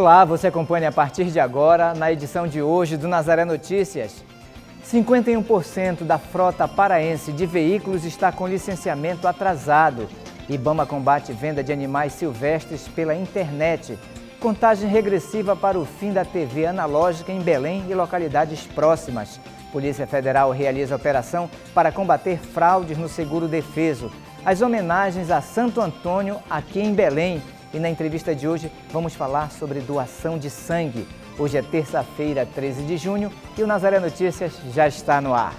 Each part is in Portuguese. Olá, você acompanha a partir de agora, na edição de hoje do Nazaré Notícias. 51% da frota paraense de veículos está com licenciamento atrasado. Ibama combate venda de animais silvestres pela internet. Contagem regressiva para o fim da TV analógica em Belém e localidades próximas. Polícia Federal realiza operação para combater fraudes no seguro defeso. As homenagens a Santo Antônio aqui em Belém. E na entrevista de hoje vamos falar sobre doação de sangue. Hoje é terça-feira, 13 de junho, e o Nazaré Notícias já está no ar.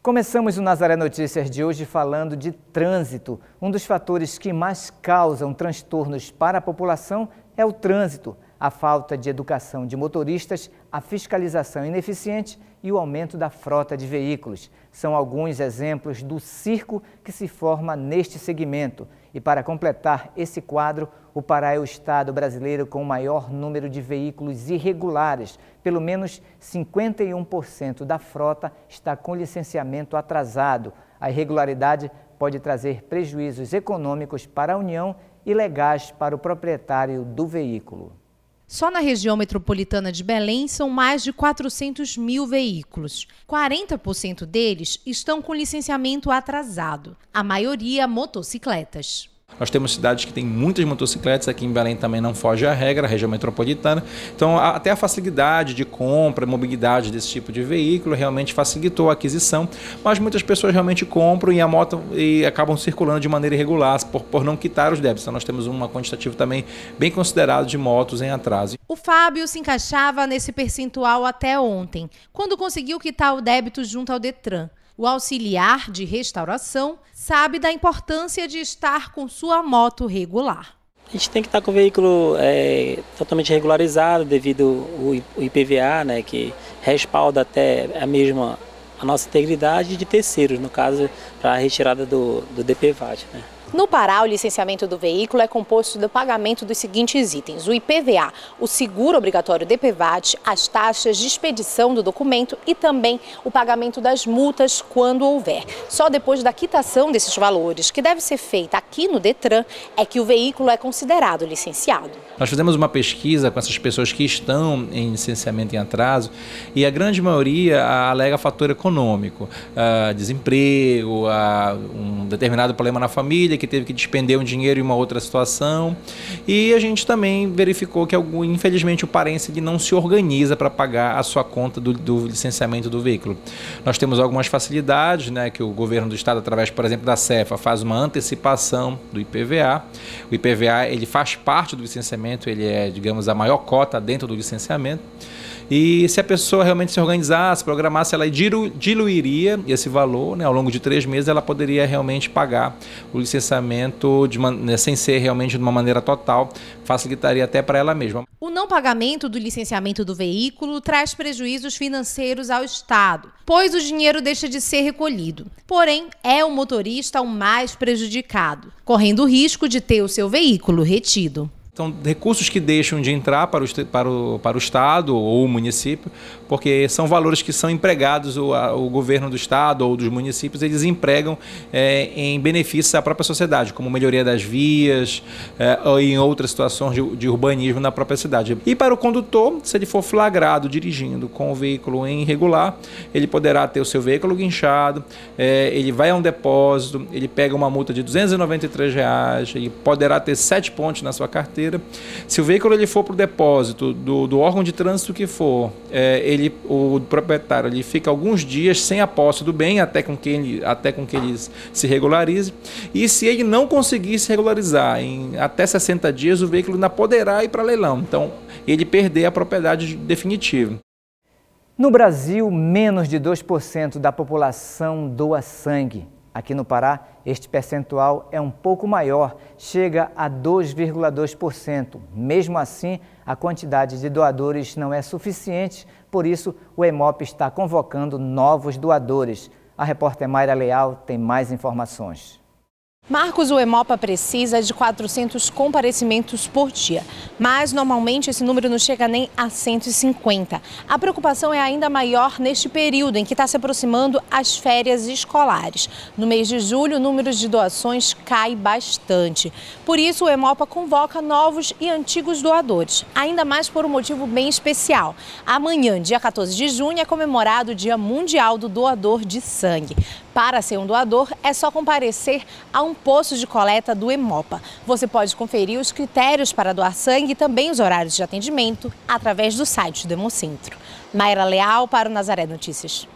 Começamos o Nazaré Notícias de hoje falando de trânsito. Um dos fatores que mais causam transtornos para a população é o trânsito. A falta de educação de motoristas, a fiscalização ineficiente e o aumento da frota de veículos. São alguns exemplos do circo que se forma neste segmento. E para completar esse quadro, o Pará é o estado brasileiro com o maior número de veículos irregulares. Pelo menos 51% da frota está com licenciamento atrasado. A irregularidade pode trazer prejuízos econômicos para a União e legais para o proprietário do veículo. Só na região metropolitana de Belém são mais de 400 mil veículos. 40% deles estão com licenciamento atrasado, a maioria motocicletas. Nós temos cidades que têm muitas motocicletas, aqui em Belém também não foge à regra, a região metropolitana. Então, até a facilidade de compra, mobilidade desse tipo de veículo realmente facilitou a aquisição, mas muitas pessoas realmente compram e acabam circulando de maneira irregular por não quitar os débitos. Então, nós temos uma quantitativa também bem considerada de motos em atraso. O Fábio se encaixava nesse percentual até ontem, quando conseguiu quitar o débito junto ao Detran. O auxiliar de restauração sabe da importância de estar com sua moto regular. A gente tem que estar com o veículo totalmente regularizado devido ao IPVA, né, que respalda até a nossa integridade de terceiros, no caso, para a retirada do DPVAT. Né. No Pará, o licenciamento do veículo é composto do pagamento dos seguintes itens: o IPVA, o seguro obrigatório DPVAT, as taxas de expedição do documento e também o pagamento das multas quando houver. Só depois da quitação desses valores, que deve ser feita aqui no Detran, é que o veículo é considerado licenciado. Nós fizemos uma pesquisa com essas pessoas que estão em licenciamento em atraso e a grande maioria alega fator econômico, desemprego, um determinado problema na família, que teve que despender um dinheiro em uma outra situação. E a gente também verificou que, infelizmente, o paraense não se organiza para pagar a sua conta do licenciamento do veículo. Nós temos algumas facilidades, né, que o governo do estado, através, por exemplo, da Cefa, faz uma antecipação do IPVA. O IPVA ele faz parte do licenciamento, ele é, digamos, a maior cota dentro do licenciamento. E se a pessoa realmente se organizar, se programasse, ela diluiria esse valor, né? Ao longo de 3 meses ela poderia realmente pagar o licenciamento sem ser realmente de uma maneira total, facilitaria até para ela mesma. O não pagamento do licenciamento do veículo traz prejuízos financeiros ao Estado, pois o dinheiro deixa de ser recolhido. Porém, é o motorista o mais prejudicado, correndo o risco de ter o seu veículo retido. São recursos que deixam de entrar para o Estado ou o município, porque são valores que são empregados, o governo do Estado ou dos municípios, eles empregam em benefício à própria sociedade, como melhoria das vias ou em outras situações de urbanismo na própria cidade. E para o condutor, se ele for flagrado dirigindo com o veículo irregular, ele poderá ter o seu veículo guinchado, ele vai a um depósito, ele pega uma multa de R$ 293, ele poderá ter 7 pontos na sua carteira. Se o veículo ele for para o depósito do órgão de trânsito que for, o proprietário ele fica alguns dias sem a posse do bem, até com que ele se regularize. E se ele não conseguir se regularizar em até 60 dias, o veículo ainda poderá ir para leilão. Então, ele perder a propriedade definitiva. No Brasil, menos de 2% da população doa sangue. Aqui no Pará, este percentual é um pouco maior, chega a 2,2%. Mesmo assim, a quantidade de doadores não é suficiente, por isso o Hemopa está convocando novos doadores. A repórter Maíra Leal tem mais informações. Marcos, o Hemopa precisa de 400 comparecimentos por dia, mas normalmente esse número não chega nem a 150. A preocupação é ainda maior neste período em que está se aproximando as férias escolares. No mês de julho, o número de doações cai bastante. Por isso, o Hemopa convoca novos e antigos doadores, ainda mais por um motivo bem especial. Amanhã, dia 14 de junho, é comemorado o Dia Mundial do Doador de Sangue. Para ser um doador, é só comparecer a um posto de coleta do Hemopa. Você pode conferir os critérios para doar sangue e também os horários de atendimento através do site do Hemocentro. Maíra Leal para o Nazaré Notícias.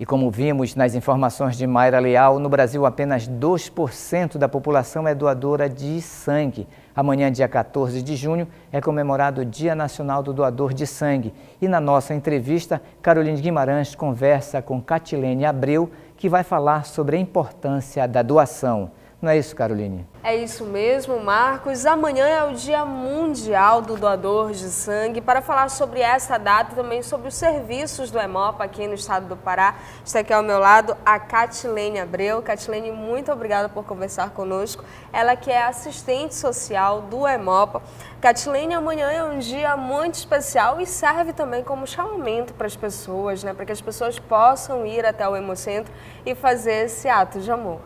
E como vimos nas informações de Maíra Leal, no Brasil apenas 2% da população é doadora de sangue. Amanhã, dia 14 de junho, é comemorado o Dia Nacional do Doador de Sangue. E na nossa entrevista, Caroline Guimarães conversa com Catilene Abreu, que vai falar sobre a importância da doação. Não é isso, Caroline? É isso mesmo, Marcos. Amanhã é o Dia Mundial do Doador de Sangue. Para falar sobre essa data e também sobre os serviços do Hemopa aqui no estado do Pará, está aqui ao meu lado a Catilene Abreu. Catilene, muito obrigada por conversar conosco. Ela que é assistente social do Hemopa. Catilene, amanhã é um dia muito especial e serve também como chamamento para as pessoas, né? Para que as pessoas possam ir até o Hemocentro e fazer esse ato de amor.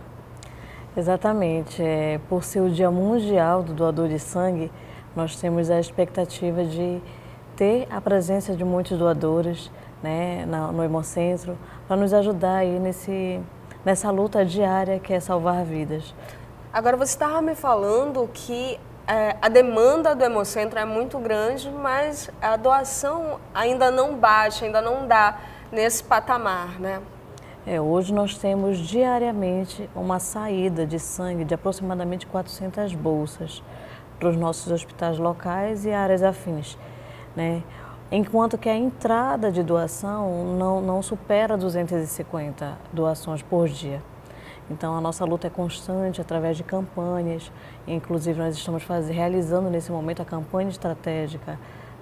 Exatamente. Por ser o Dia Mundial do Doador de Sangue, nós temos a expectativa de ter a presença de muitos doadores, né, no Hemocentro, para nos ajudar aí nessa luta diária que é salvar vidas. Agora, você estava me falando que a demanda do Hemocentro é muito grande, mas a doação ainda não baixa, ainda não dá nesse patamar, né? Hoje nós temos diariamente uma saída de sangue de aproximadamente 400 bolsas para os nossos hospitais locais e áreas afins, né? Enquanto que a entrada de doação não supera 250 doações por dia. Então a nossa luta é constante através de campanhas, inclusive nós estamos realizando nesse momento a campanha estratégica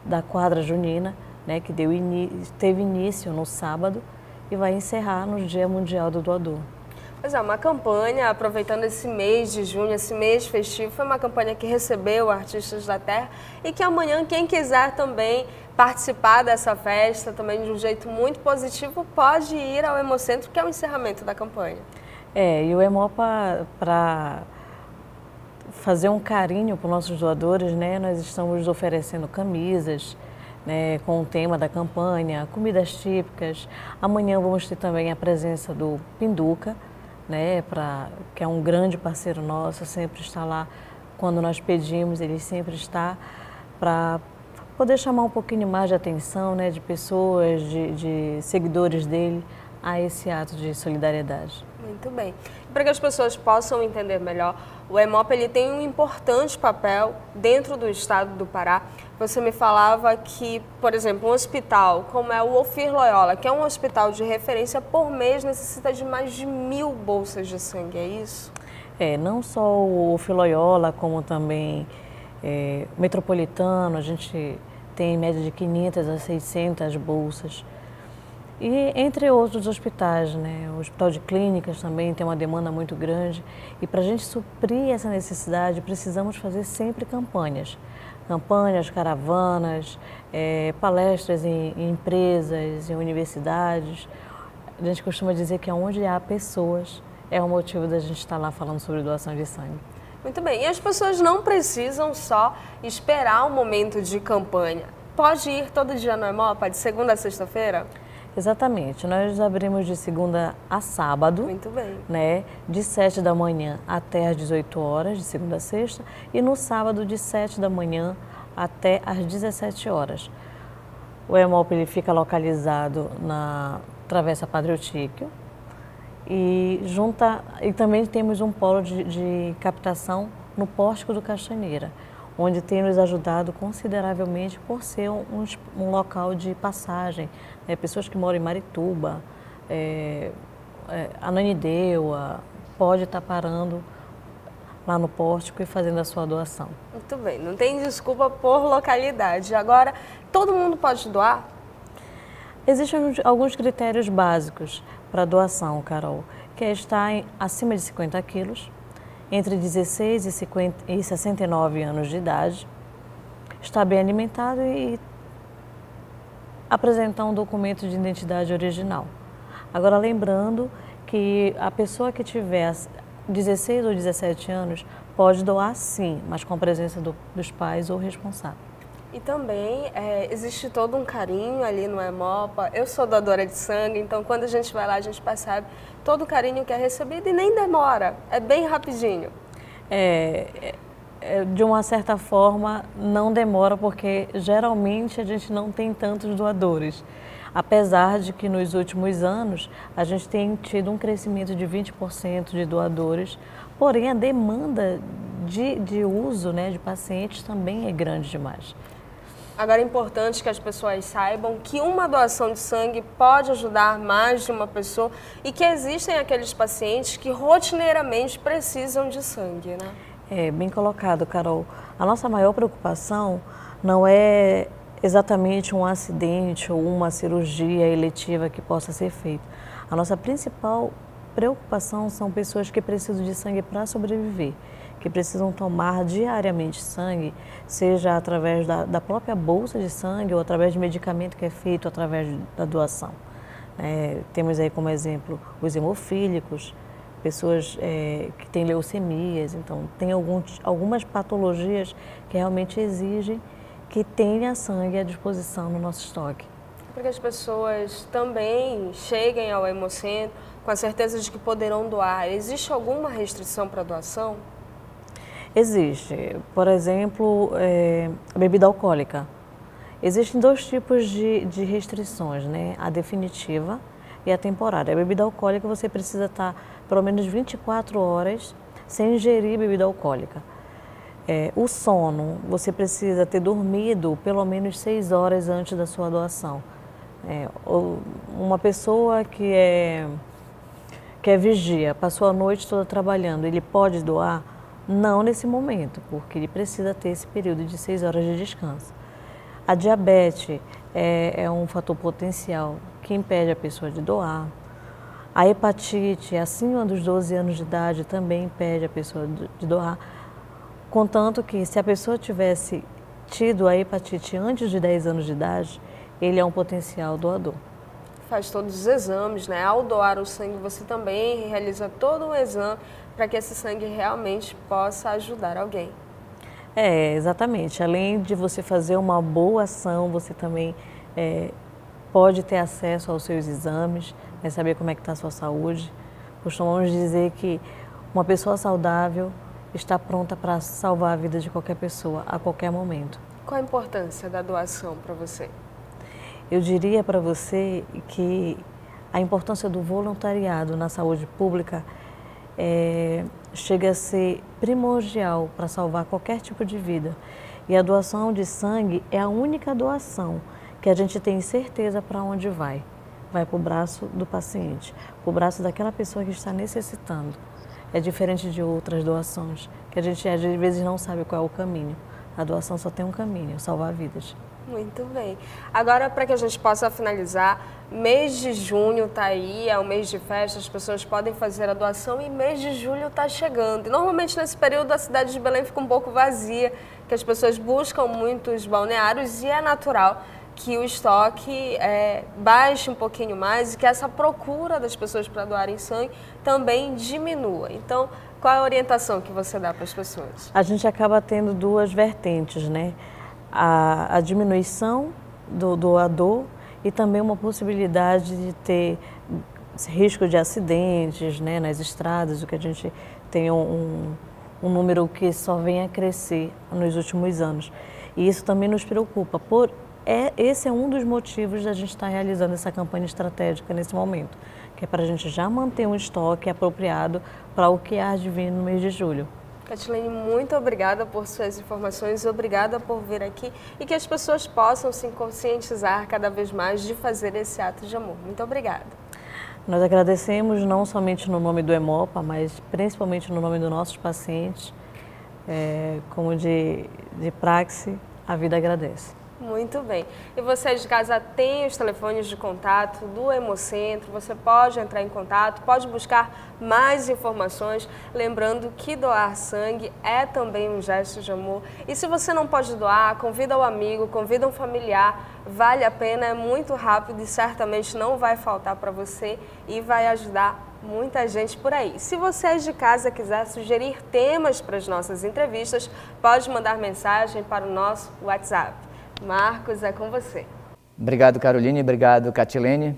da quadra junina, né, que teve início no sábado e vai encerrar no Dia Mundial do Doador. Pois é, uma campanha, aproveitando esse mês de junho, esse mês festivo, foi uma campanha que recebeu artistas da terra e que amanhã, quem quiser também participar dessa festa, também de um jeito muito positivo, pode ir ao Hemocentro, que é o encerramento da campanha. E o Hemopa, para fazer um carinho para os nossos doadores, né, nós estamos oferecendo camisas, né, com o tema da campanha, comidas típicas. Amanhã vamos ter também a presença do Pinduca, né, que é um grande parceiro nosso, sempre está lá quando nós pedimos, ele sempre está para poder chamar um pouquinho mais de atenção, né, de pessoas, de seguidores dele, a esse ato de solidariedade. Muito bem. Para que as pessoas possam entender melhor, o Hemopa ele tem um importante papel dentro do estado do Pará. Você me falava que, por exemplo, um hospital como é o Ofir Loyola, que é um hospital de referência, por mês necessita de mais de 1.000 bolsas de sangue, é isso? Não só o Ofir Loyola, como também o Metropolitano, a gente tem em média de 500 a 600 bolsas. E entre outros hospitais, né? O Hospital de Clínicas também tem uma demanda muito grande. E para a gente suprir essa necessidade, precisamos fazer sempre campanhas. Campanhas, caravanas, palestras em empresas, em universidades. A gente costuma dizer que onde há pessoas é o motivo da gente estar lá falando sobre doação de sangue. Muito bem. E as pessoas não precisam só esperar o momento de campanha. Pode ir todo dia no Hemopa, de segunda a sexta-feira? Exatamente, nós abrimos de segunda a sábado. Muito bem. Né, de 7 da manhã até às 18 horas, de segunda a sexta, e no sábado de 7 da manhã até às 17 horas. O Hemopa ele fica localizado na Travessa Padre Eutíquio e também temos um polo de captação no Pórtico do Castanheira, onde tem nos ajudado consideravelmente por ser um local de passagem. Pessoas que moram em Marituba, Ananindeua, pode estar parando lá no pórtico e fazendo a sua doação. Muito bem, não tem desculpa por localidade. Agora, todo mundo pode doar? Existem alguns critérios básicos para doação, Carol, que é estar acima de 50 quilos, entre 16 e 69 anos de idade, está bem alimentado e apresentar um documento de identidade original. Agora, lembrando que a pessoa que tiver 16 ou 17 anos pode doar sim, mas com a presença dos pais ou responsável. E também existe todo um carinho ali no Hemopa. Eu sou doadora de sangue, então quando a gente vai lá a gente percebe todo o carinho que é recebido e nem demora, é bem rapidinho. De uma certa forma não demora, porque geralmente a gente não tem tantos doadores. Apesar de que nos últimos anos a gente tem tido um crescimento de 20% de doadores, porém a demanda de uso, né, de pacientes também é grande demais. Agora é importante que as pessoas saibam que uma doação de sangue pode ajudar mais de uma pessoa e que existem aqueles pacientes que rotineiramente precisam de sangue, né? É, bem colocado, Carol. A nossa maior preocupação não é exatamente um acidente ou uma cirurgia eletiva que possa ser feita. A nossa principal preocupação são pessoas que precisam de sangue para sobreviver, que precisam tomar diariamente sangue, seja através da própria bolsa de sangue ou através de medicamento que é feito através da doação. Temos aí como exemplo os hemofílicos, pessoas que têm leucemias, então tem algumas patologias que realmente exigem que tenha sangue à disposição no nosso estoque. Para que as pessoas também cheguem ao Hemocentro com a certeza de que poderão doar. Existe alguma restrição para doação? Existe. Por exemplo, a bebida alcoólica. Existem dois tipos de restrições, né? A definitiva e a temporária. A bebida alcoólica você precisa estar pelo menos 24 horas sem ingerir bebida alcoólica. O sono, você precisa ter dormido pelo menos 6 horas antes da sua doação. Uma pessoa que é vigia, passou a noite toda trabalhando, ele pode doar? Não nesse momento, porque ele precisa ter esse período de 6 horas de descanso. A diabetes é um fator potencial que impede a pessoa de doar. A hepatite, acima dos 12 anos de idade, também impede a pessoa de doar. Contanto que, se a pessoa tivesse tido a hepatite antes de 10 anos de idade, ele é um potencial doador. Faz todos os exames, né? Ao doar o sangue, você também realiza todo um exame para que esse sangue realmente possa ajudar alguém. Exatamente. Além de você fazer uma boa ação, você também pode ter acesso aos seus exames, né? Saber como é que está a sua saúde. Costumamos dizer que uma pessoa saudável está pronta para salvar a vida de qualquer pessoa, a qualquer momento. Qual a importância da doação para você? Eu diria para você que a importância do voluntariado na saúde pública chega a ser primordial para salvar qualquer tipo de vida. E a doação de sangue é a única doação que a gente tem certeza para onde vai. Vai para o braço do paciente, para o braço daquela pessoa que está necessitando. É diferente de outras doações, que a gente às vezes não sabe qual é o caminho. A doação só tem um caminho, salvar vidas. Muito bem. Agora, para que a gente possa finalizar, mês de junho está aí, é um mês de festa, as pessoas podem fazer a doação e mês de julho está chegando. E, normalmente, nesse período, a cidade de Belém fica um pouco vazia, que as pessoas buscam muito os balneários e é natural que o estoque baixe um pouquinho mais e que essa procura das pessoas para doarem sangue também diminua. Então, qual é a orientação que você dá para as pessoas? A gente acaba tendo duas vertentes, né? A diminuição do doador e também uma possibilidade de ter risco de acidentes, né, nas estradas, o que a gente tem um número que só vem a crescer nos últimos anos. E isso também nos preocupa. Esse é um dos motivos da gente estar realizando essa campanha estratégica nesse momento, que é para a gente já manter um estoque apropriado para o que há de vir no mês de julho. Catilene, muito obrigada por suas informações, obrigada por vir aqui e que as pessoas possam se conscientizar cada vez mais de fazer esse ato de amor. Muito obrigada. Nós agradecemos não somente no nome do Hemopa, mas principalmente no nome dos nossos pacientes, como de praxe, a vida agradece. Muito bem. E você de casa tem os telefones de contato do Hemocentro, você pode entrar em contato, pode buscar mais informações. Lembrando que doar sangue é também um gesto de amor. E se você não pode doar, convida um amigo, convida um familiar, vale a pena, é muito rápido e certamente não vai faltar para você e vai ajudar muita gente por aí. Se você de casa quiser sugerir temas para as nossas entrevistas, pode mandar mensagem para o nosso WhatsApp. Marcos, é com você. Obrigado, Caroline. Obrigado, Catilene.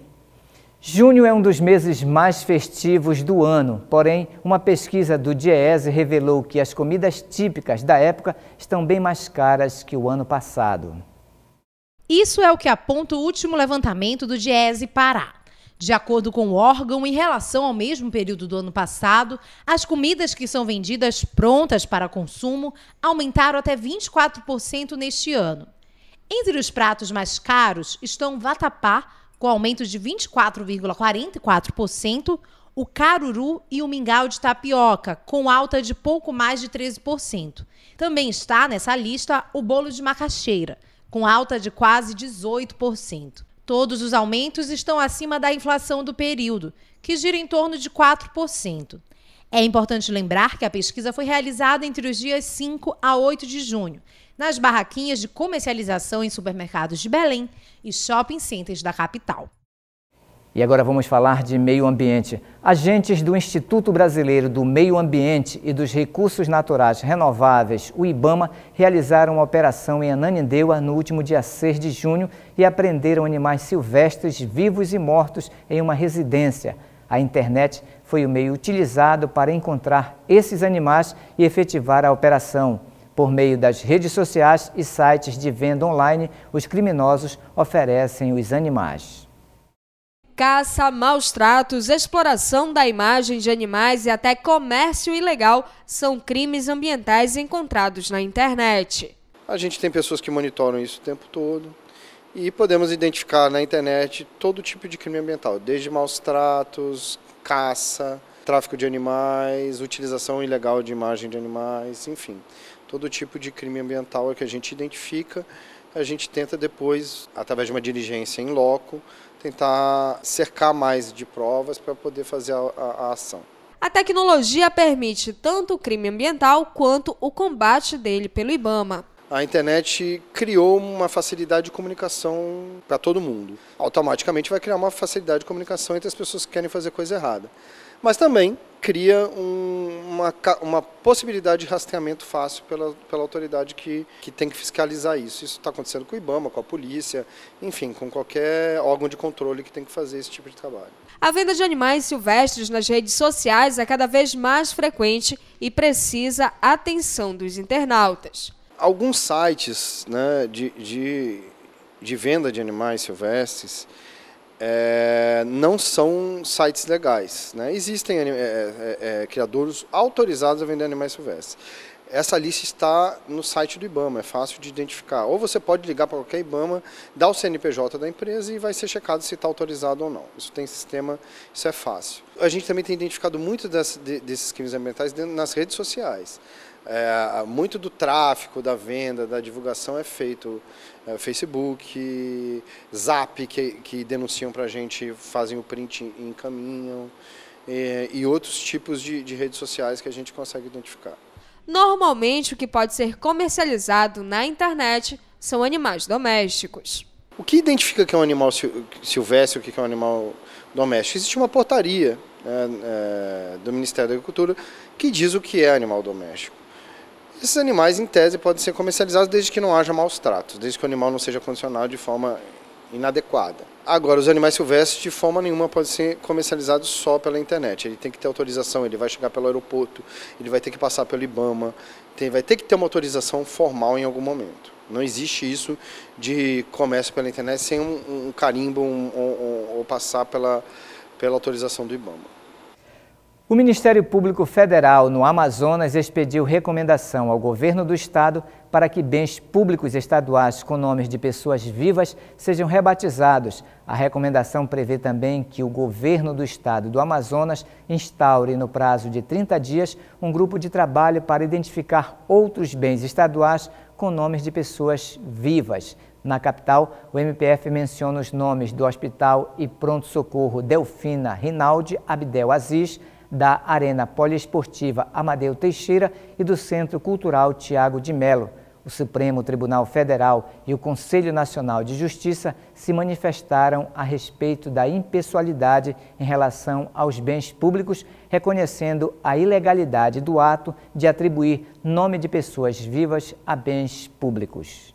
Junho é um dos meses mais festivos do ano. Porém, uma pesquisa do Dieese revelou que as comidas típicas da época estão bem mais caras que o ano passado. Isso é o que aponta o último levantamento do Dieese Pará. De acordo com o órgão, em relação ao mesmo período do ano passado, as comidas que são vendidas prontas para consumo aumentaram até 24% neste ano. Entre os pratos mais caros estão o vatapá, com aumento de 24,44%, o caruru e o mingau de tapioca, com alta de pouco mais de 13%. Também está nessa lista o bolo de macaxeira, com alta de quase 18%. Todos os aumentos estão acima da inflação do período, que gira em torno de 4%. É importante lembrar que a pesquisa foi realizada entre os dias 5 a 8 de junho, nas barraquinhas de comercialização em supermercados de Belém e shopping centers da capital. E agora vamos falar de meio ambiente. Agentes do Instituto Brasileiro do Meio Ambiente e dos Recursos Naturais Renováveis, o Ibama, realizaram uma operação em Ananindeua no último dia 6 de junho e apreenderam animais silvestres vivos e mortos em uma residência. A internet foi o meio utilizado para encontrar esses animais e efetivar a operação. Por meio das redes sociais e sites de venda online, os criminosos oferecem os animais. Caça, maus tratos, exploração da imagem de animais e até comércio ilegal são crimes ambientais encontrados na internet. A gente tem pessoas que monitoram isso o tempo todo. E podemos identificar na internet todo tipo de crime ambiental, desde maus tratos, caça, tráfico de animais, utilização ilegal de imagem de animais, enfim. Todo tipo de crime ambiental é que a gente identifica, a gente tenta depois, através de uma diligência em loco, tentar cercar mais de provas para poder fazer a ação. A tecnologia permite tanto o crime ambiental quanto o combate dele pelo Ibama. A internet criou uma facilidade de comunicação para todo mundo. Automaticamente vai criar uma facilidade de comunicação entre as pessoas que querem fazer coisa errada. Mas também cria uma possibilidade de rastreamento fácil pela autoridade que tem que fiscalizar isso. Isso está acontecendo com o Ibama, com a polícia, enfim, com qualquer órgão de controle que tem que fazer esse tipo de trabalho. A venda de animais silvestres nas redes sociais é cada vez mais frequente e precisa a atenção dos internautas. Alguns sites, né, de venda de animais silvestres não são sites legais. Né? Existem criadores autorizados a vender animais silvestres. Essa lista está no site do Ibama, é fácil de identificar. Ou você pode ligar para qualquer Ibama, dar o CNPJ da empresa e vai ser checado se está autorizado ou não. Isso tem sistema, isso é fácil. A gente também tem identificado muito desses crimes ambientais nas redes sociais. Muito do tráfico, da venda, da divulgação é feito Facebook, Zap, que denunciam para a gente, fazem o print e encaminham, e outros tipos de redes sociais que a gente consegue identificar. Normalmente, o que pode ser comercializado na internet são animais domésticos. O que identifica que é um animal silvestre, o que é um animal doméstico? Existe uma portaria do Ministério da Agricultura que diz o que é animal doméstico. Esses animais, em tese, podem ser comercializados desde que não haja maus tratos, desde que o animal não seja condicionado de forma inadequada. Agora, os animais silvestres, de forma nenhuma, podem ser comercializados só pela internet. Ele tem que ter autorização, ele vai chegar pelo aeroporto, ele vai ter que passar pelo Ibama, vai ter que ter uma autorização formal em algum momento. Não existe isso de comércio pela internet sem um carimbo ou passar pela autorização do Ibama. O Ministério Público Federal no Amazonas expediu recomendação ao governo do estado para que bens públicos estaduais com nomes de pessoas vivas sejam rebatizados. A recomendação prevê também que o governo do estado do Amazonas instaure, no prazo de 30 dias, um grupo de trabalho para identificar outros bens estaduais com nomes de pessoas vivas. Na capital, o MPF menciona os nomes do Hospital e Pronto-Socorro Delfina Rinaldi Abdel Aziz, da Arena Poliesportiva Amadeu Teixeira e do Centro Cultural Tiago de Melo. O Supremo Tribunal Federal e o Conselho Nacional de Justiça se manifestaram a respeito da impessoalidade em relação aos bens públicos, reconhecendo a ilegalidade do ato de atribuir nome de pessoas vivas a bens públicos.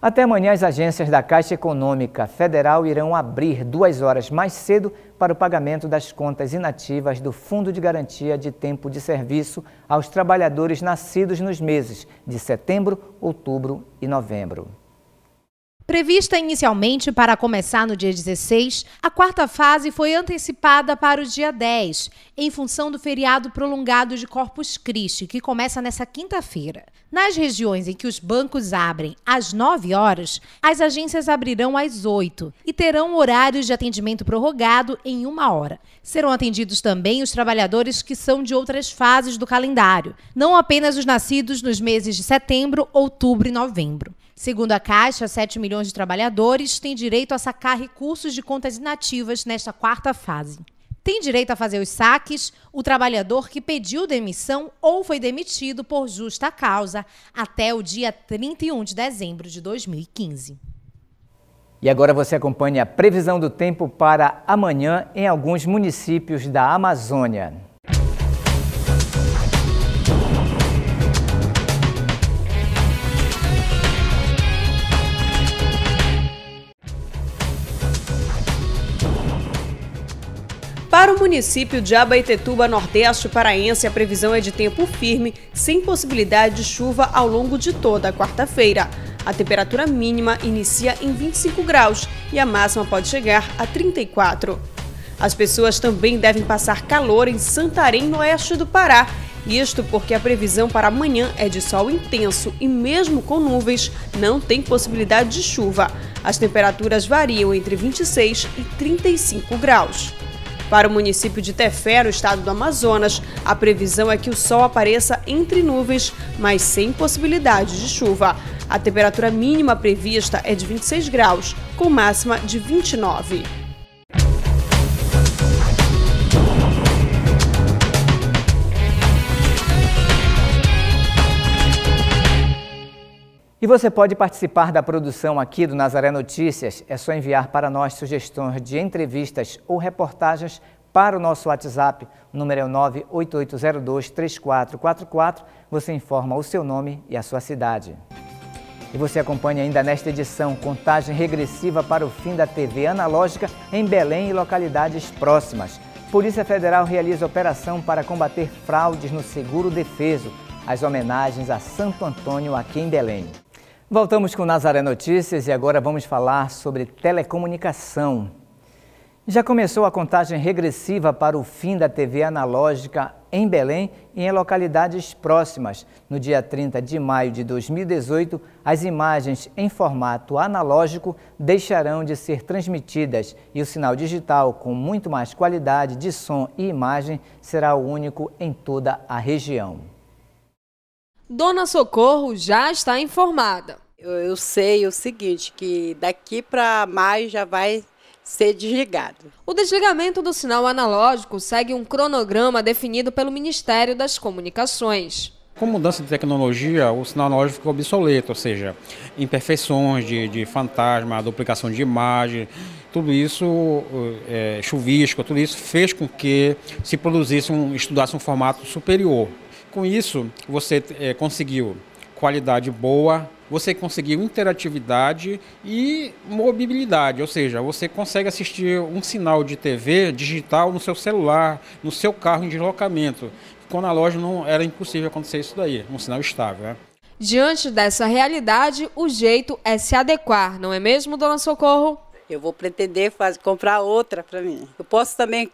Até amanhã, as agências da Caixa Econômica Federal irão abrir 2 horas mais cedo para o pagamento das contas inativas do Fundo de Garantia de Tempo de Serviço aos trabalhadores nascidos nos meses de setembro, outubro e novembro. Prevista inicialmente para começar no dia 16, a quarta fase foi antecipada para o dia 10, em função do feriado prolongado de Corpus Christi, que começa nessa quinta-feira. Nas regiões em que os bancos abrem às 9 horas, as agências abrirão às 8 e terão horários de atendimento prorrogado em 1 hora. Serão atendidos também os trabalhadores que são de outras fases do calendário, não apenas os nascidos nos meses de setembro, outubro e novembro. Segundo a Caixa, 7 milhões de trabalhadores têm direito a sacar recursos de contas inativas nesta quarta fase. Tem direito a fazer os saques o trabalhador que pediu demissão ou foi demitido por justa causa até o dia 31 de dezembro de 2015. E agora você acompanha a previsão do tempo para amanhã em alguns municípios da Amazônia. Para o município de Abaetetuba, Nordeste Paraense, a previsão é de tempo firme, sem possibilidade de chuva ao longo de toda a quarta-feira. A temperatura mínima inicia em 25 graus e a máxima pode chegar a 34. As pessoas também devem passar calor em Santarém, no oeste do Pará. Isto porque a previsão para amanhã é de sol intenso e mesmo com nuvens não tem possibilidade de chuva. As temperaturas variam entre 26 e 35 graus. Para o município de Tefé, no estado do Amazonas, a previsão é que o sol apareça entre nuvens, mas sem possibilidade de chuva. A temperatura mínima prevista é de 26 graus, com máxima de 29. E você pode participar da produção aqui do Nazaré Notícias. É só enviar para nós sugestões de entrevistas ou reportagens para o nosso WhatsApp. O número é o 98802-3444. Você informa o seu nome e a sua cidade. E você acompanha ainda nesta edição contagem regressiva para o fim da TV analógica em Belém e localidades próximas. Polícia Federal realiza operação para combater fraudes no seguro defeso. As homenagens a Santo Antônio aqui em Belém. Voltamos com Nazaré Notícias e agora vamos falar sobre telecomunicação. Já começou a contagem regressiva para o fim da TV analógica em Belém e em localidades próximas. No dia 30 de maio de 2018, as imagens em formato analógico deixarão de ser transmitidas e o sinal digital, com muito mais qualidade de som e imagem, será o único em toda a região. Dona Socorro já está informada. Eu sei o seguinte, que daqui para maio já vai ser desligado. O desligamento do sinal analógico segue um cronograma definido pelo Ministério das Comunicações. Com mudança de tecnologia, o sinal analógico ficou obsoleto, ou seja, imperfeições de fantasma, duplicação de imagem, tudo isso, chuvisco, tudo isso fez com que se produzisse, estudasse um formato superior. Com isso, você conseguiu qualidade boa, você conseguiu interatividade e mobilidade, ou seja, você consegue assistir um sinal de TV digital no seu celular, no seu carro em deslocamento. Com o analógico não era impossível acontecer isso daí, um sinal estável, né? Diante dessa realidade, o jeito é se adequar, não é mesmo, Dona Socorro? Eu vou pretender comprar outra para mim. Eu posso também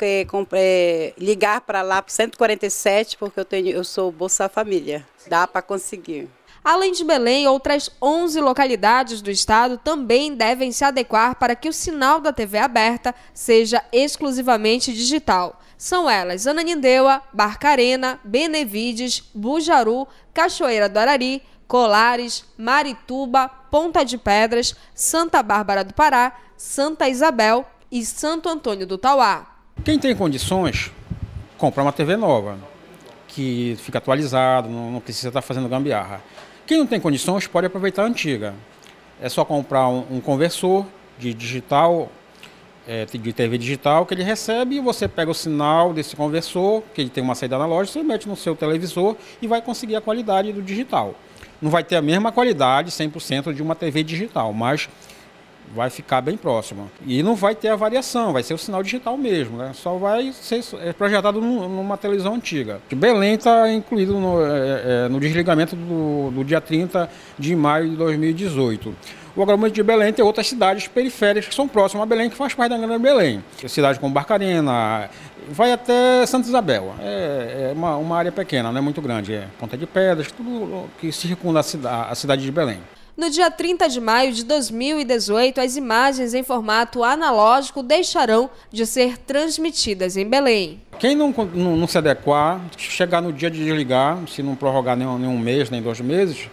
ligar para lá, para o 147, porque eu sou Bolsa Família. Dá para conseguir. Além de Belém, outras 11 localidades do estado também devem se adequar para que o sinal da TV aberta seja exclusivamente digital. São elas Ananindeua, Barcarena, Benevides, Bujaru, Cachoeira do Arari, Colares, Marituba, Ponta de Pedras, Santa Bárbara do Pará, Santa Isabel e Santo Antônio do Tauá. Quem tem condições, comprar uma TV nova, que fica atualizado, não precisa estar fazendo gambiarra. Quem não tem condições pode aproveitar a antiga. É só comprar um conversor de digital, de TV digital, que ele recebe e você pega o sinal desse conversor, que ele tem uma saída analógica, você mete no seu televisor e vai conseguir a qualidade do digital. Não vai ter a mesma qualidade 100% de uma TV digital, mas vai ficar bem próximo. E não vai ter a variação, vai ser o sinal digital mesmo, né? Só vai ser projetado numa televisão antiga. Belém está incluído no desligamento do dia 30 de maio de 2018. O agravamento de Belém tem outras cidades periféricas que são próximas a Belém, que faz parte da Grande Belém. Cidades como Barcarena, vai até Santa Isabel. É uma área pequena, não é muito grande. É Ponta de Pedras, tudo que circunda a cidade de Belém. No dia 30 de maio de 2018, as imagens em formato analógico deixarão de ser transmitidas em Belém. Quem não se adequar, chegar no dia de desligar, se não prorrogar nem um mês, nem 2 meses,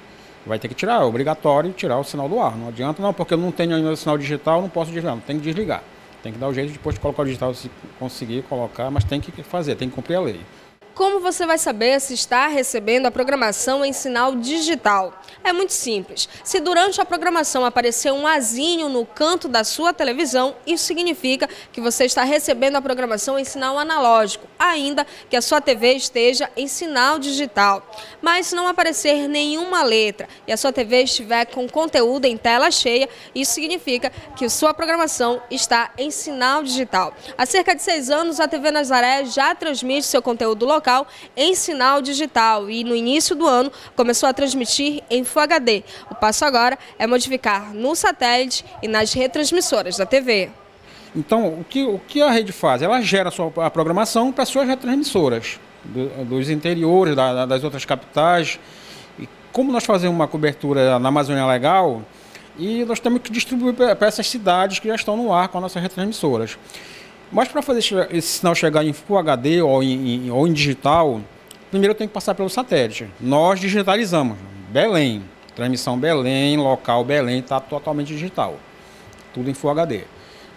vai ter que tirar, é obrigatório tirar o sinal do ar. Não adianta não, porque eu não tenho ainda o sinal digital, não posso desligar, não tem que desligar. Tem que dar o jeito depois de colocar o digital, se conseguir colocar, mas tem que fazer, tem que cumprir a lei. Como você vai saber se está recebendo a programação em sinal digital? É muito simples. Se durante a programação aparecer um azinho no canto da sua televisão, isso significa que você está recebendo a programação em sinal analógico, ainda que a sua TV esteja em sinal digital. Mas se não aparecer nenhuma letra e a sua TV estiver com conteúdo em tela cheia, isso significa que sua programação está em sinal digital. Há cerca de 6 anos, a TV Nazaré já transmite seu conteúdo local em sinal digital e no início do ano começou a transmitir em Full HD. O passo agora é modificar no satélite e nas retransmissoras da TV. Então, o que a rede faz? Ela gera a programação para suas retransmissoras, dos interiores, das outras capitais. E como nós fazemos uma cobertura na Amazônia Legal, e nós temos que distribuir para essas cidades que já estão no ar com as nossas retransmissoras. Mas para fazer esse sinal chegar em Full HD ou em digital, primeiro tem que passar pelo satélite. Nós digitalizamos. Belém, transmissão Belém, local Belém, está totalmente digital. Tudo em Full HD.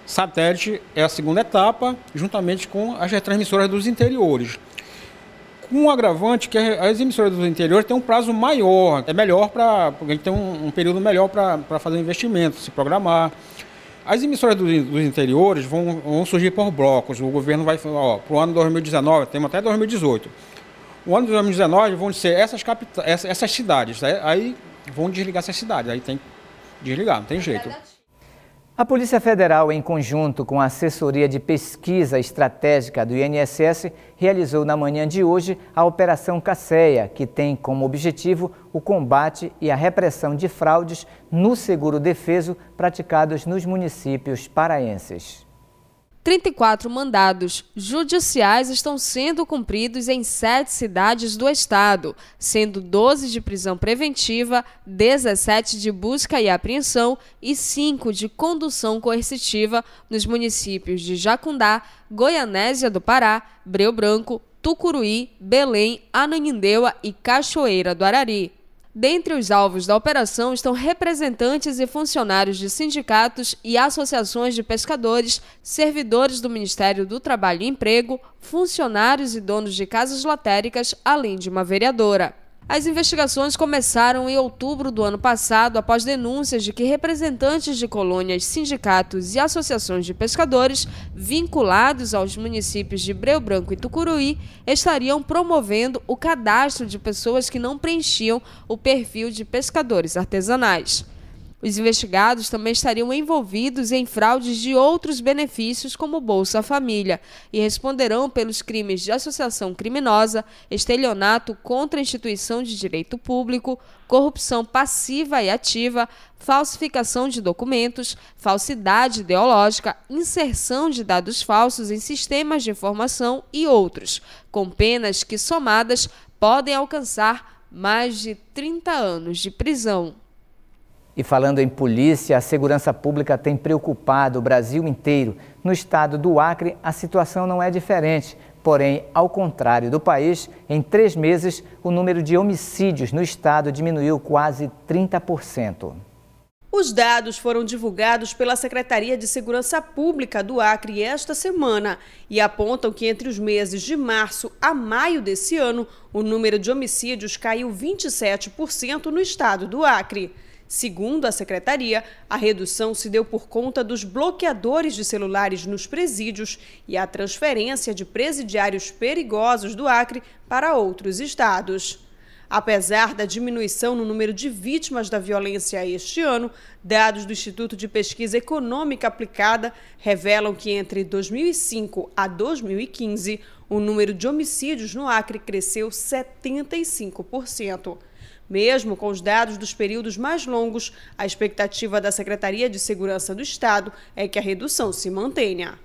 Satélite é a segunda etapa, juntamente com as retransmissoras dos interiores. Com um agravante que as emissoras dos interiores têm um prazo maior, é melhor porque a gente tem um período melhor para fazer investimento, se programar. As emissoras dos interiores vão surgir por blocos. O governo vai falar, ó, para o ano 2019, temos até 2018. O ano de 2019 vão ser essas cidades, aí vão desligar essas cidades, aí tem que desligar, não tem jeito. A Polícia Federal, em conjunto com a Assessoria de Pesquisa Estratégica do INSS, realizou na manhã de hoje a Operação Casseia, que tem como objetivo o combate e a repressão de fraudes no seguro defeso praticados nos municípios paraenses. 34 mandados judiciais estão sendo cumpridos em 7 cidades do estado, sendo 12 de prisão preventiva, 17 de busca e apreensão e 5 de condução coercitiva nos municípios de Jacundá, Goianésia do Pará, Breu Branco, Tucuruí, Belém, Ananindeua e Cachoeira do Arari. Dentre os alvos da operação estão representantes e funcionários de sindicatos e associações de pescadores, servidores do Ministério do Trabalho e Emprego, funcionários e donos de casas lotéricas, além de uma vereadora. As investigações começaram em outubro do ano passado, após denúncias de que representantes de colônias, sindicatos e associações de pescadores vinculados aos municípios de Breu Branco e Tucuruí estariam promovendo o cadastro de pessoas que não preenchiam o perfil de pescadores artesanais. Os investigados também estariam envolvidos em fraudes de outros benefícios, como Bolsa Família, e responderão pelos crimes de associação criminosa, estelionato contra a instituição de direito público, corrupção passiva e ativa, falsificação de documentos, falsidade ideológica, inserção de dados falsos em sistemas de informação e outros, com penas que, somadas, podem alcançar mais de 30 anos de prisão. E falando em polícia, a segurança pública tem preocupado o Brasil inteiro. No estado do Acre, a situação não é diferente. Porém, ao contrário do país, em 3 meses, o número de homicídios no estado diminuiu quase 30%. Os dados foram divulgados pela Secretaria de Segurança Pública do Acre esta semana e apontam que entre os meses de março a maio desse ano, o número de homicídios caiu 27% no estado do Acre. Segundo a Secretaria, a redução se deu por conta dos bloqueadores de celulares nos presídios e a transferência de presidiários perigosos do Acre para outros estados. Apesar da diminuição no número de vítimas da violência este ano, dados do Instituto de Pesquisa Econômica Aplicada revelam que entre 2005 a 2015, o número de homicídios no Acre cresceu 75%. Mesmo com os dados dos períodos mais longos, a expectativa da Secretaria de Segurança do Estado é que a redução se mantenha.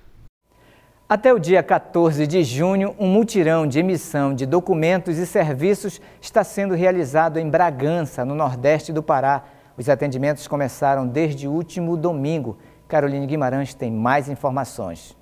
Até o dia 14 de junho, um mutirão de emissão de documentos e serviços está sendo realizado em Bragança, no nordeste do Pará. Os atendimentos começaram desde o último domingo. Caroline Guimarães tem mais informações.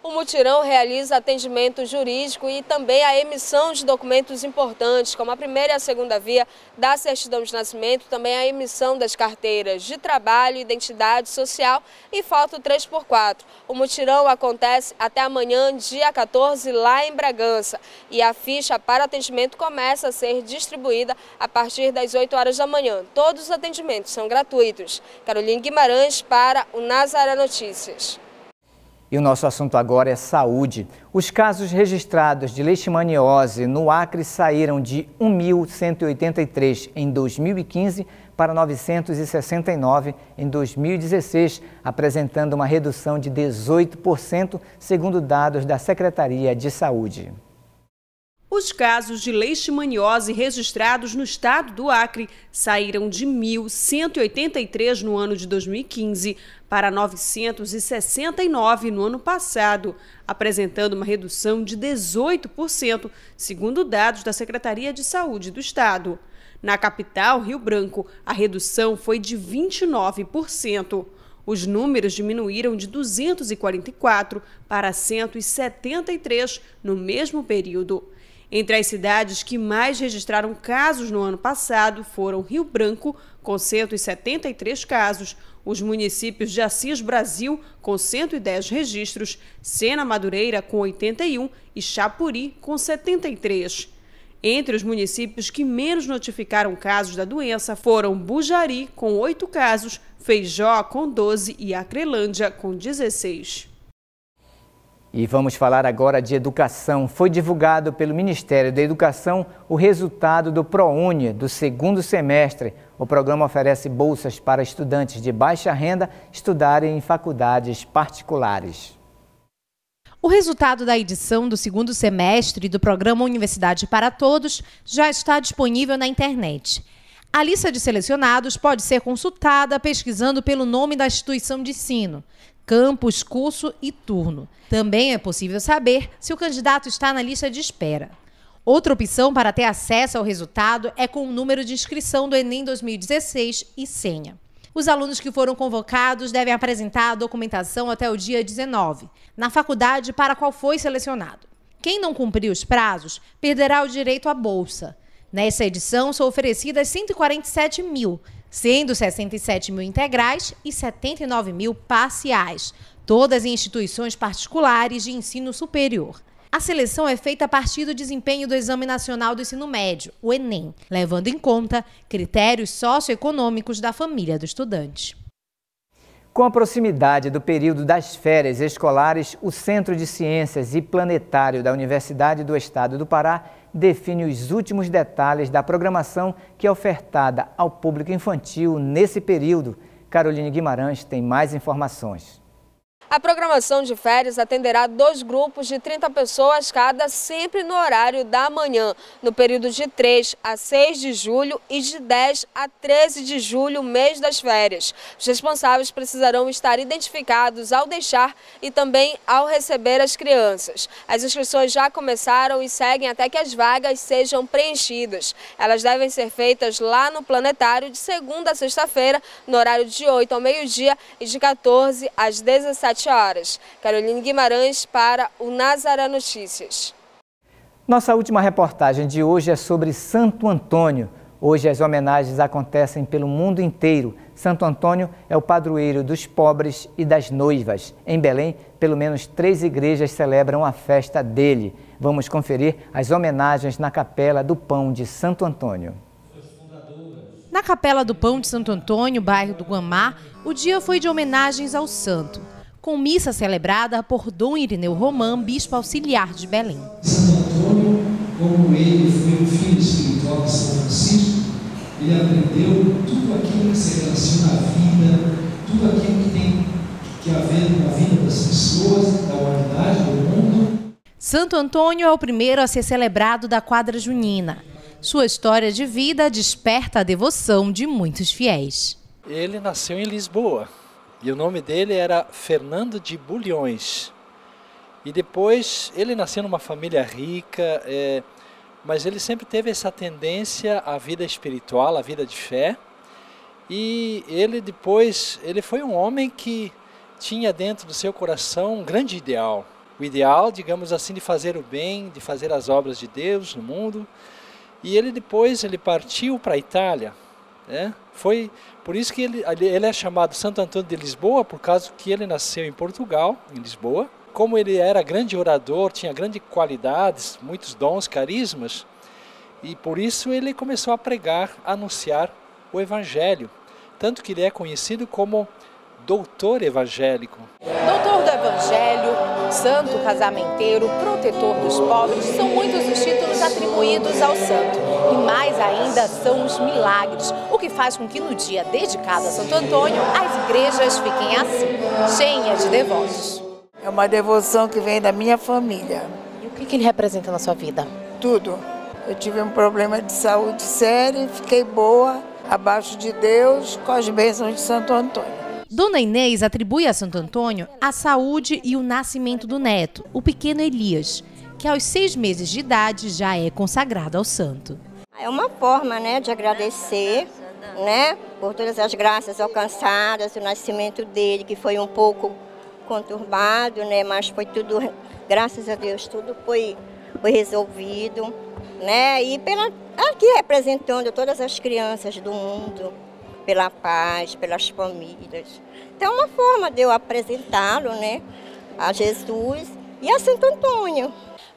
O mutirão realiza atendimento jurídico e também a emissão de documentos importantes, como a primeira e a segunda via da certidão de nascimento, também a emissão das carteiras de trabalho, identidade social e foto 3x4. O mutirão acontece até amanhã, dia 14, lá em Bragança. E a ficha para atendimento começa a ser distribuída a partir das 8 horas da manhã. Todos os atendimentos são gratuitos. Caroline Guimarães para o Nazaré Notícias. E o nosso assunto agora é saúde. Os casos registrados de leishmaniose no Acre saíram de 1.183 em 2015 para 969 em 2016, apresentando uma redução de 18%, segundo dados da Secretaria de Saúde. Os casos de leishmaniose registrados no estado do Acre saíram de 1.183 no ano de 2015 para 969 no ano passado, apresentando uma redução de 18%, segundo dados da Secretaria de Saúde do Estado. Na capital, Rio Branco, a redução foi de 29%. Os números diminuíram de 244 para 173 no mesmo período. Entre as cidades que mais registraram casos no ano passado foram Rio Branco, com 173 casos, os municípios de Assis Brasil, com 110 registros, Sena Madureira, com 81 e Chapuri, com 73. Entre os municípios que menos notificaram casos da doença foram Bujari, com 8 casos, Feijó, com 12 e Acrelândia, com 16. E vamos falar agora de educação. Foi divulgado pelo Ministério da Educação o resultado do ProUni do segundo semestre. O programa oferece bolsas para estudantes de baixa renda estudarem em faculdades particulares. O resultado da edição do segundo semestre do programa Universidade para Todos já está disponível na internet. A lista de selecionados pode ser consultada pesquisando pelo nome da instituição de ensino, campus, curso e turno. Também é possível saber se o candidato está na lista de espera. Outra opção para ter acesso ao resultado é com o número de inscrição do Enem 2016 e senha. Os alunos que foram convocados devem apresentar a documentação até o dia 19, na faculdade para a qual foi selecionado. Quem não cumprir os prazos perderá o direito à bolsa. Nessa edição, são oferecidas 147 mil, sendo 67 mil integrais e 79 mil parciais, todas em instituições particulares de ensino superior. A seleção é feita a partir do desempenho do Exame Nacional do Ensino Médio, o Enem, levando em conta critérios socioeconômicos da família do estudante. Com a proximidade do período das férias escolares, o Centro de Ciências e Planetário da Universidade do Estado do Pará define os últimos detalhes da programação que é ofertada ao público infantil nesse período. Caroline Guimarães tem mais informações. A programação de férias atenderá 2 grupos de 30 pessoas cada, sempre no horário da manhã, no período de 3 a 6 de julho e de 10 a 13 de julho, mês das férias. Os responsáveis precisarão estar identificados ao deixar e também ao receber as crianças. As inscrições já começaram e seguem até que as vagas sejam preenchidas. Elas devem ser feitas lá no planetário de segunda a sexta-feira, no horário de 8 ao meio-dia e de 14 às 17h. Caroline Guimarães para o Nazaré Notícias. Nossa última reportagem de hoje é sobre Santo Antônio. Hoje as homenagens acontecem pelo mundo inteiro. Santo Antônio é o padroeiro dos pobres e das noivas. Em Belém, pelo menos 3 igrejas celebram a festa dele. Vamos conferir as homenagens na Capela do Pão de Santo Antônio. Na Capela do Pão de Santo Antônio, bairro do Guamá, o dia foi de homenagens ao santo, com missa celebrada por Dom Irineu Román, bispo auxiliar de Belém. Santo Antônio, como ele foi um filho espiritual de São Francisco, ele aprendeu tudo aquilo que se relaciona à vida, tudo aquilo que tem que haver com a vida das pessoas, da humanidade, do mundo. Santo Antônio é o primeiro a ser celebrado da quadra junina. Sua história de vida desperta a devoção de muitos fiéis. Ele nasceu em Lisboa. E o nome dele era Fernando de Bulhões. E depois ele nasceu numa família rica, mas ele sempre teve essa tendência à vida espiritual, à vida de fé. E ele foi um homem que tinha dentro do seu coração um grande ideal. O ideal, digamos assim, de fazer o bem, de fazer as obras de Deus no mundo. E ele partiu para a Itália. Foi por isso que ele é chamado Santo Antônio de Lisboa, por causa que ele nasceu em Portugal, em Lisboa. Como ele era grande orador, tinha grandes qualidades, muitos dons, carismas, e por isso ele começou a pregar, a anunciar o Evangelho. Tanto que ele é conhecido como doutor evangélico. Doutor do Evangelho, Santo Casamenteiro, protetor dos pobres, são muitos os títulos atribuídos ao santo. E mais ainda são os milagres, o que faz com que no dia dedicado a Santo Antônio, as igrejas fiquem assim, cheias de devotos. É uma devoção que vem da minha família. E o que ele representa na sua vida? Tudo. Eu tive um problema de saúde sério, fiquei boa, abaixo de Deus, com as bênçãos de Santo Antônio. Dona Inês atribui a Santo Antônio a saúde e o nascimento do neto, o pequeno Elias, que aos 6 meses de idade já é consagrado ao santo. É uma forma, de agradecer, por todas as graças alcançadas, o nascimento dele, que foi um pouco conturbado, mas foi tudo, graças a Deus, tudo foi resolvido, e aqui representando todas as crianças do mundo, pela paz, pelas famílias. Então, uma forma de eu apresentá-lo, a Jesus e a Santo Antônio.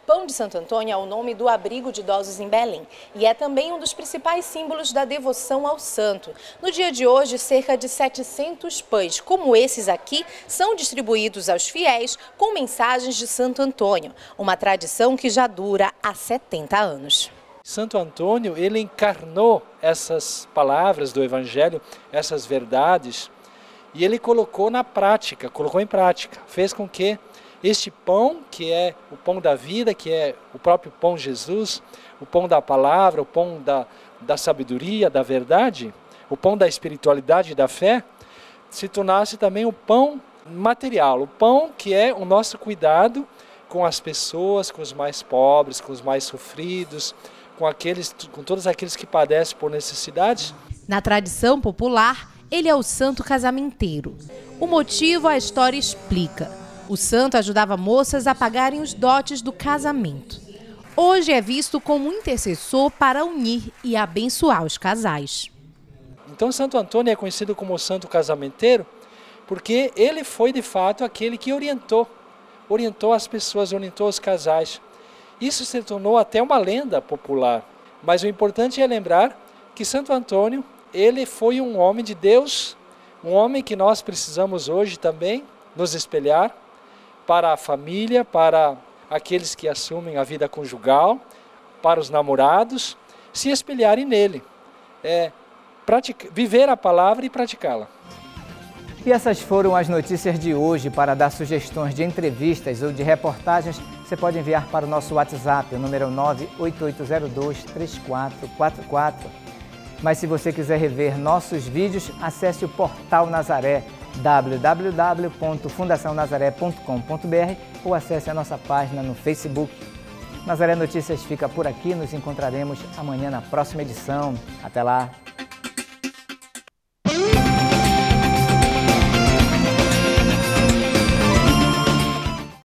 Pão de Santo Antônio é o nome do abrigo de idosos em Belém e é também um dos principais símbolos da devoção ao santo. No dia de hoje, cerca de 700 pães, como esses aqui, são distribuídos aos fiéis com mensagens de Santo Antônio, uma tradição que já dura há 70 anos. Santo Antônio, ele encarnou essas palavras do Evangelho, essas verdades, e ele colocou em prática, fez com que este pão, que é o pão da vida, que é o próprio pão Jesus, o pão da palavra, o pão da sabedoria, da verdade, o pão da espiritualidade e da fé, se tornasse também o pão material, o pão que é o nosso cuidado com as pessoas, com os mais pobres, com os mais sofridos, com todos aqueles que padecem por necessidades. Na tradição popular, ele é o santo casamenteiro. O motivo a história explica. O santo ajudava moças a pagarem os dotes do casamento. Hoje é visto como um intercessor para unir e abençoar os casais. Então, Santo Antônio é conhecido como o santo casamenteiro porque ele foi, de fato, aquele que orientou as pessoas, orientou os casais. Isso se tornou até uma lenda popular, mas o importante é lembrar que Santo Antônio, ele foi um homem de Deus, um homem que nós precisamos hoje também nos espelhar para a família, para aqueles que assumem a vida conjugal, para os namorados, se espelharem nele, viver a palavra e praticá-la. E essas foram as notícias de hoje. Para dar sugestões de entrevistas ou de reportagens, você pode enviar para o nosso WhatsApp, o número é 988023444. Mas se você quiser rever nossos vídeos, acesse o portal Nazaré, www.fundacionazaré.com.br, ou acesse a nossa página no Facebook. Nazaré Notícias fica por aqui, nos encontraremos amanhã na próxima edição. Até lá!